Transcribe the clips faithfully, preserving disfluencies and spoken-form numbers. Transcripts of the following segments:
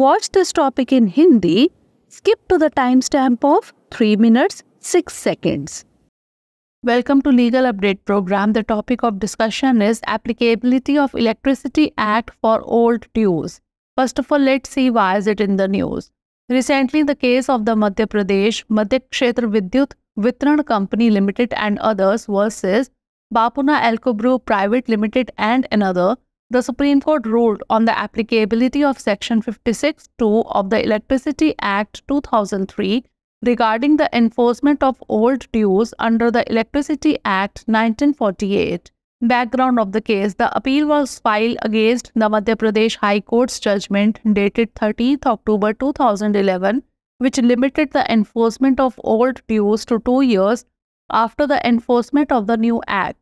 watch this topic in Hindi, skip to the timestamp of three minutes six seconds. Welcome to Legal Update Program. The topic of discussion is applicability of Electricity Act for old dues. First of all, let's see why is it in the news. Recently, the case of the Madhya Pradesh Madhya Kshetra Vidyut Vitran Company Limited and others versus Bapuna Alcobrew Private Limited and another, the Supreme Court ruled on the applicability of Section fifty-six two of the Electricity Act two thousand three regarding the enforcement of old dues under the Electricity Act nineteen forty-eight. Background of the case: the appeal was filed against the Madhya Pradesh High Court's judgment dated thirtieth October two thousand eleven, which limited the enforcement of old dues to two years after the enforcement of the new act.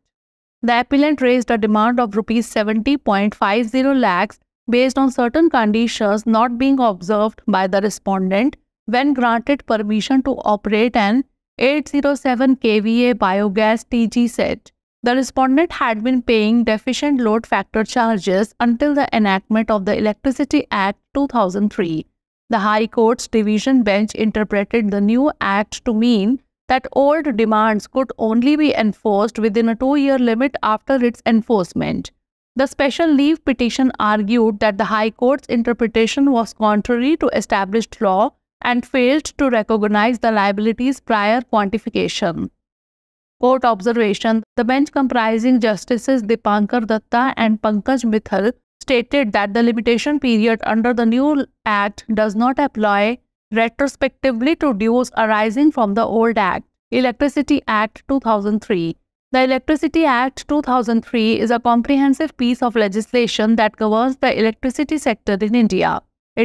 The appellant raised a demand of rupees seventy point five zero lakhs based on certain conditions not being observed by the respondent when granted permission to operate an eight hundred seven kilovolt biogas T G set. The respondent had been paying deficient load factor charges until the enactment of the Electricity Act two thousand three. The High Court's Division Bench interpreted the new act to mean that old demands could only be enforced within a two-year limit after its enforcement. The special leave petition argued that the High Court's interpretation was contrary to established law and failed to recognize the liability's prior quantification. Court observation: the bench, comprising Justices Dipankar Dutta and Pankaj Mithal, stated that the limitation period under the new act does not apply retrospectively to dues arising from the old act, Electricity Act two thousand three. The Electricity Act two thousand three is a comprehensive piece of legislation that governs the electricity sector in India.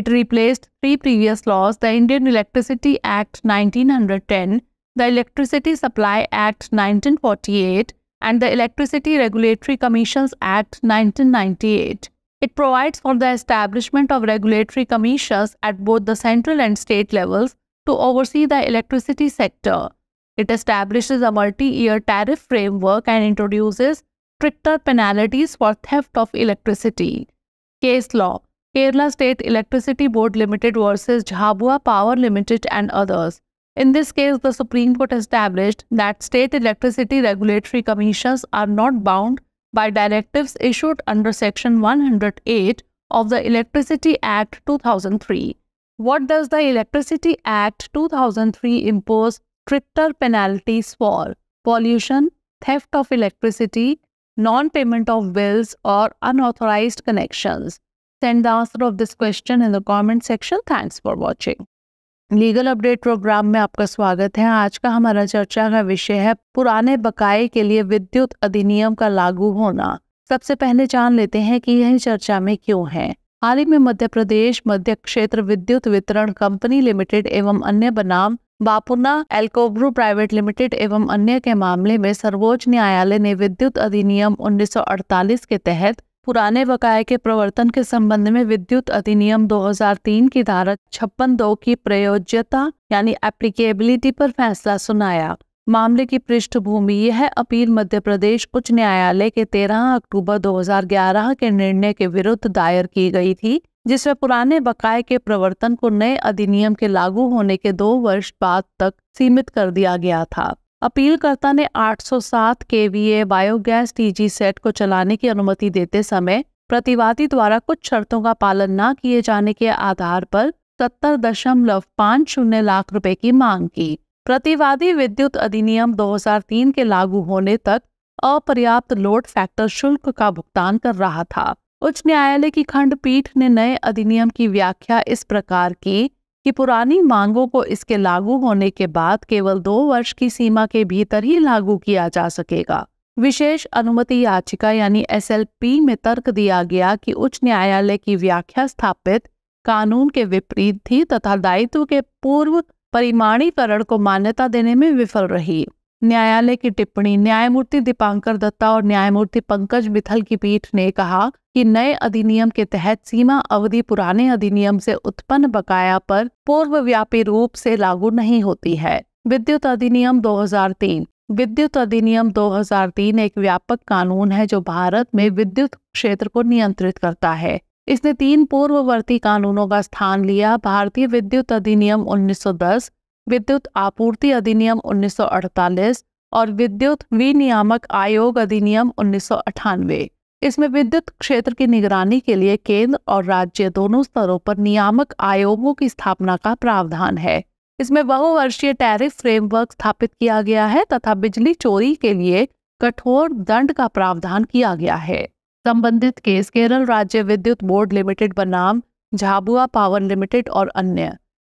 It replaced three previous laws: the Indian Electricity Act nineteen ten, the Electricity Supply Act nineteen forty-eight, and the Electricity Regulatory Commissions Act nineteen ninety-eight. It provides for the establishment of regulatory commissions at both the central and state levels to oversee the electricity sector. It establishes a multi-year tariff framework and introduces stricter penalties for theft of electricity. Case law: Kerala State Electricity Board Limited versus Jhabua Power Limited and others. In this case, the Supreme Court established that state electricity regulatory commissions are not bound by directives issued under Section one hundred eight of the Electricity Act two thousand three. What does the Electricity Act two thousand three impose stricter penalties for? Pollution, theft of electricity, non-payment of bills, or unauthorized connections. Send the answer of this question in the comment section. Thanks for watching. Legal update programme में आपका स्वागत है। आज का हमारा चर्चा का विषय है पुराने बकाए के लिए विद्युत अधिनियम का लागू होना। सबसे पहले जान लेते हैं कि यह चर्चा में क्यों है। हाल ही में मध्य प्रदेश मध्य क्षेत्र विद्युत वितरण कंपनी लिमिटेड एवं अन्य बनाम बापुना एल्कोब्रू प्राइवेट लिमिटेड एवं अन्य के मामले में सर्वोच्च न्यायालय ने विद्युत अधिनियम उन्नीस सौ अड़तालीस के तहत पुराने बकाए के प्रवर्तन के संबंध में विद्युत अधिनियम दो हज़ार तीन की धारा छप्पन दो की प्रयोज्यता यानी एप्लीकेबिलिटी पर फैसला सुनाया। मामले की पृष्ठभूमि यह है: अपील मध्य प्रदेश उच्च न्यायालय के तेरह अक्टूबर दो हज़ार ग्यारह के निर्णय के विरुद्ध दायर की गई थी, जिसमें पुराने बकाए के प्रवर्तन को नए अधिनियम के लागू होने के दो वर्ष बाद तक सीमित कर दिया गया था। अपीलकर्ता ने आठ सौ सात किलोवाट बायोगैस टीजी सेट को चलाने की अनुमति देते समय प्रतिवादी द्वारा कुछ शर्तों का पालन न किए जाने के आधार पर सत्तर दशमलव पाँच शून्य लाख रुपए की मांग की। प्रतिवादी विद्युत अधिनियम दो हज़ार तीन के लागू होने तक अपर्याप्त लोड फैक्टर शुल्क का भुगतान कर रहा था। उच्च न्यायालय की खंडपीठ ने नए अधिनियम की व्याख्या इस प्रकार की कि पुरानी मांगों को इसके लागू होने के बाद केवल दो वर्ष की सीमा के भीतर ही लागू किया जा सकेगा। विशेष अनुमति याचिका यानी एस एल पी में तर्क दिया गया कि उच्च न्यायालय की व्याख्या स्थापित कानून के विपरीत थी तथा दायित्व के पूर्व परिमाणीकरण को मान्यता देने में विफल रही। न्यायालय की टिप्पणी: न्यायमूर्ति दीपांकर दत्ता और न्यायमूर्ति पंकज मिथल की पीठ ने कहा कि नए अधिनियम के तहत सीमा अवधि पुराने अधिनियम से उत्पन्न बकाया पर पूर्वव्यापी रूप से लागू नहीं होती है। विद्युत अधिनियम दो हज़ार तीन। विद्युत अधिनियम दो हज़ार तीन एक व्यापक कानून है जो भारत में विद्युत क्षेत्र को नियंत्रित करता है। इसने तीन पूर्ववर्ती कानूनों का स्थान लिया, भारतीय विद्युत अधिनियम उन्नीस सौ दस, विद्युत आपूर्ति अधिनियम उन्नीस सौ अड़तालीस और विद्युत विनियामक आयोग अधिनियम उन्नीस सौ अट्ठानवे। इसमें विद्युत क्षेत्र की निगरानी के लिए केंद्र और राज्य दोनों स्तरों पर नियामक आयोगों की स्थापना का प्रावधान है। इसमें बहुवर्षीय टैरिफ फ्रेमवर्क स्थापित किया गया है तथा बिजली चोरी के लिए कठोर दंड का प्रावधान किया गया है। संबंधित केस केरल राज्य विद्युत बोर्ड लिमिटेड बनाम झाबुआ पावर लिमिटेड और अन्य।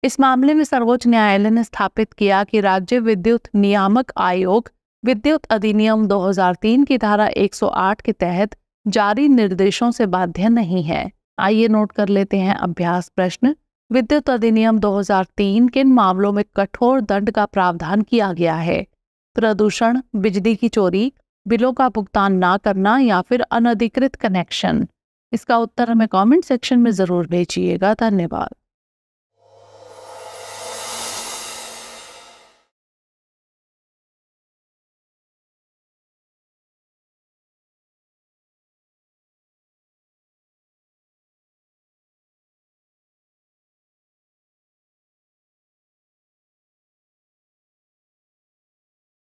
इस मामले में सर्वोच्च न्यायालय ने स्थापित किया कि राज्य विद्युत नियामक आयोग विद्युत अधिनियम दो हज़ार तीन की धारा एक सौ आठ के तहत जारी निर्देशों से बाध्य नहीं है। आइए नोट कर लेते हैं अभ्यास प्रश्न। विद्युत अधिनियम दो हज़ार तीन किन मामलों में कठोर दंड का प्रावधान किया गया है? प्रदूषण, बिजली की चोरी, बिलों का भुगतान ना करना या फिर अनधिकृत कनेक्शन। इसका उत्तर हमें कमेंट सेक्शन में जरूर भेजिएगा। धन्यवाद।